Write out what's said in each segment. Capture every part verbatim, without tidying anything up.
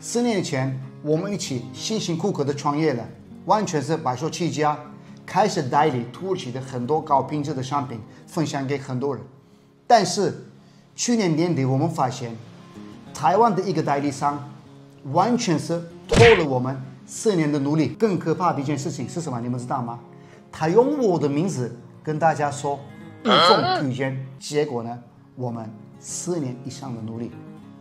四年前，我们一起辛辛苦苦的创业了，完全是白手起家，开始代理土耳其的很多高品质的商品，分享给很多人。但是去年年底，我们发现台湾的一个代理商完全是偷了我们四年的努力。更可怕的一件事情是什么？你们知道吗？他用我的名字跟大家说一众推荐，结果呢，我们四年以上的努力。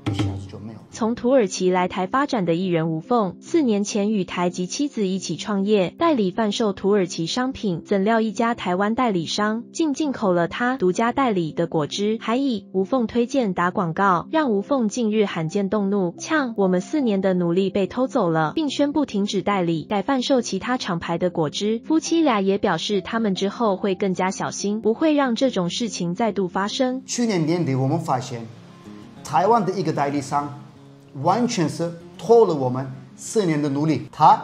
一下子就没有。从土耳其来台发展的艺人吴凤，四年前与台籍妻子一起创业，代理贩售土耳其商品。怎料一家台湾代理商竟进口了他独家代理的果汁，还以吴凤推荐打广告，让吴凤近日罕见动怒，呛我们四年的努力被偷走了，并宣布停止代理，改贩售其他厂牌的果汁。夫妻俩也表示，他们之后会更加小心，不会让这种事情再度发生。去年年底，我们发现。 台湾的一个代理商完全是偷了我们四年的努力。他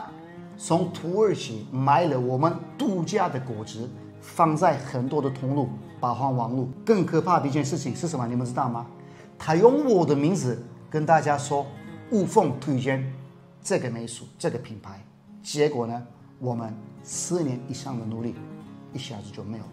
从土耳其买了我们独家的果汁，放在很多的通路，包含网路。更可怕的一件事情是什么？你们知道吗？他用我的名字跟大家说无缝推荐这个美术这个品牌，结果呢，我们四年以上的努力一下子就没有了。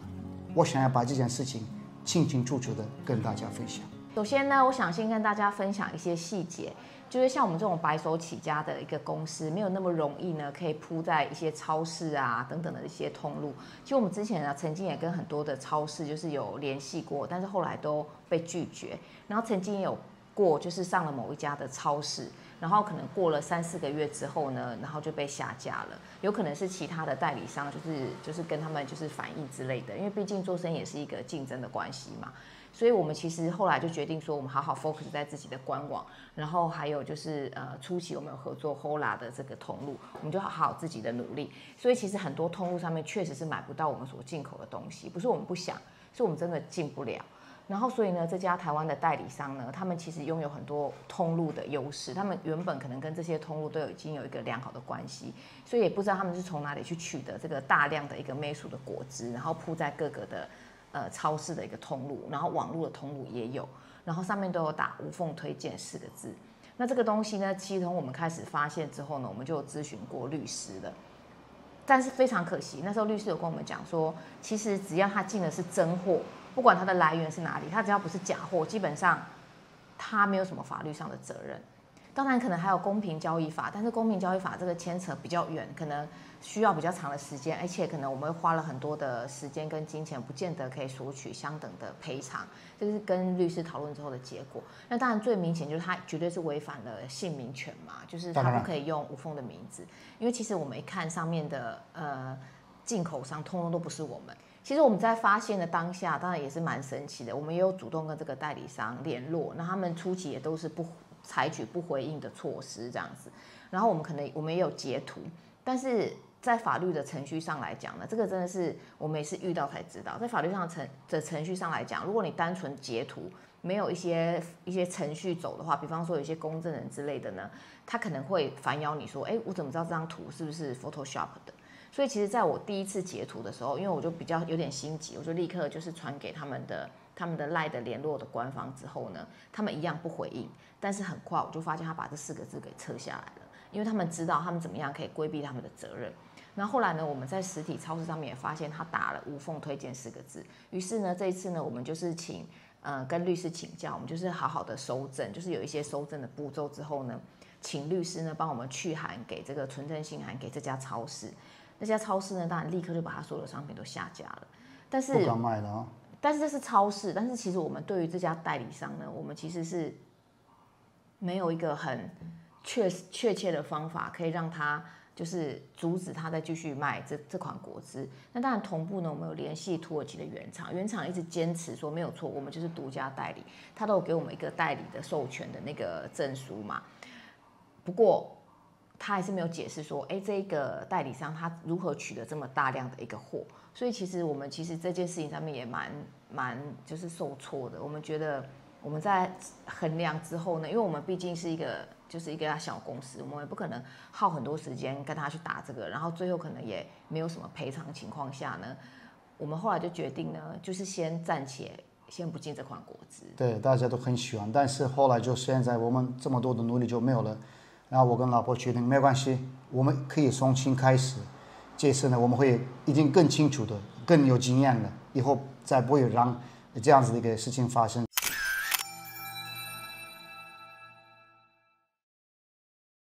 我想要把这件事情清清楚楚的跟大家分享。 首先呢，我想先跟大家分享一些细节，就是像我们这种白手起家的一个公司，没有那么容易呢，可以铺在一些超市啊等等的一些通路。其实我们之前呢，曾经也跟很多的超市就是有联系过，但是后来都被拒绝。然后曾经也有过，就是上了某一家的超市。 然后可能过了三四个月之后呢，然后就被下架了，有可能是其他的代理商，就是就是跟他们就是反映之类的，因为毕竟做生意也是一个竞争的关系嘛，所以我们其实后来就决定说，我们好好 focus 在自己的官网，然后还有就是呃初期我们有合作 Hola 的这个通路，我们就好好自己的努力，所以其实很多通路上面确实是买不到我们所进口的东西，不是我们不想，是我们真的进不了。 然后，所以呢，这家台湾的代理商呢，他们其实拥有很多通路的优势，他们原本可能跟这些通路都有已经有一个良好的关系，所以也不知道他们是从哪里去取得这个大量的一个美属的果汁，然后铺在各个的呃超市的一个通路，然后网络的通路也有，然后上面都有打“无缝推荐”四个字。那这个东西呢，其实从我们开始发现之后呢，我们就有咨询过律师了。 但是非常可惜，那时候律师有跟我们讲说，其实只要他进的是真货，不管它的来源是哪里，他只要不是假货，基本上他没有什么法律上的责任。当然，可能还有公平交易法，但是公平交易法这个牵扯比较远，可能需要比较长的时间，而且可能我们花了很多的时间跟金钱，不见得可以索取相等的赔偿。这是跟律师讨论之后的结果。那当然最明显就是他绝对是违反了姓名权嘛，就是他不可以用吴凤的名字。 因为其实我们一看上面的呃进口商，通通都不是我们。其实我们在发现的当下，当然也是蛮神奇的。我们也有主动跟这个代理商联络，那他们初期也都是不采取不回应的措施这样子。然后我们可能我们也有截图，但是在法律的程序上来讲呢，这个真的是我们也是遇到才知道。在法律上程的程序上来讲，如果你单纯截图， 没有一些一些程序走的话，比方说有些公证人之类的呢，他可能会反咬你说，哎，我怎么知道这张图是不是 Photoshop 的？所以其实在我第一次截图的时候，因为我就比较有点心急，我就立刻就是传给他们的他们的 LINE 的联络的官方之后呢，他们一样不回应，但是很快我就发现他把这四个字给撤下来了，因为他们知道他们怎么样可以规避他们的责任。 那 后, 后来呢，我们在实体超市上面也发现他打了“无缝推荐”四个字，于是呢，这一次呢，我们就是请呃跟律师请教，我们就是好好的搜证，就是有一些搜证的步骤之后呢，请律师呢帮我们去函给这个存证信函给这家超市，那家超市呢当然立刻就把他所有的商品都下架了，但是不敢卖了啊。但是这是超市，但是其实我们对于这家代理商呢，我们其实是没有一个很确确切的方法可以让他。 就是阻止他再继续卖这这款果汁。那当然，同步呢，我们有联系土耳其的原厂，原厂一直坚持说没有错，我们就是独家代理，他都有给我们一个代理的授权的那个证书嘛。不过他还是没有解释说，哎，这个代理商他如何取得这么大量的一个货。所以其实我们其实这件事情上面也蛮蛮就是受挫的。我们觉得我们在衡量之后呢，因为我们毕竟是一个。 就是一个小公司，我们也不可能耗很多时间跟他去打这个，然后最后可能也没有什么赔偿情况下呢，我们后来就决定呢，就是先暂且先不进这款果汁。对，大家都很喜欢，但是后来就现在我们这么多的努力就没有了，然后我跟老婆决定没有关系，我们可以从轻开始。这次呢，我们会已经更清楚的、更有经验了，以后再不会让这样子的一个事情发生。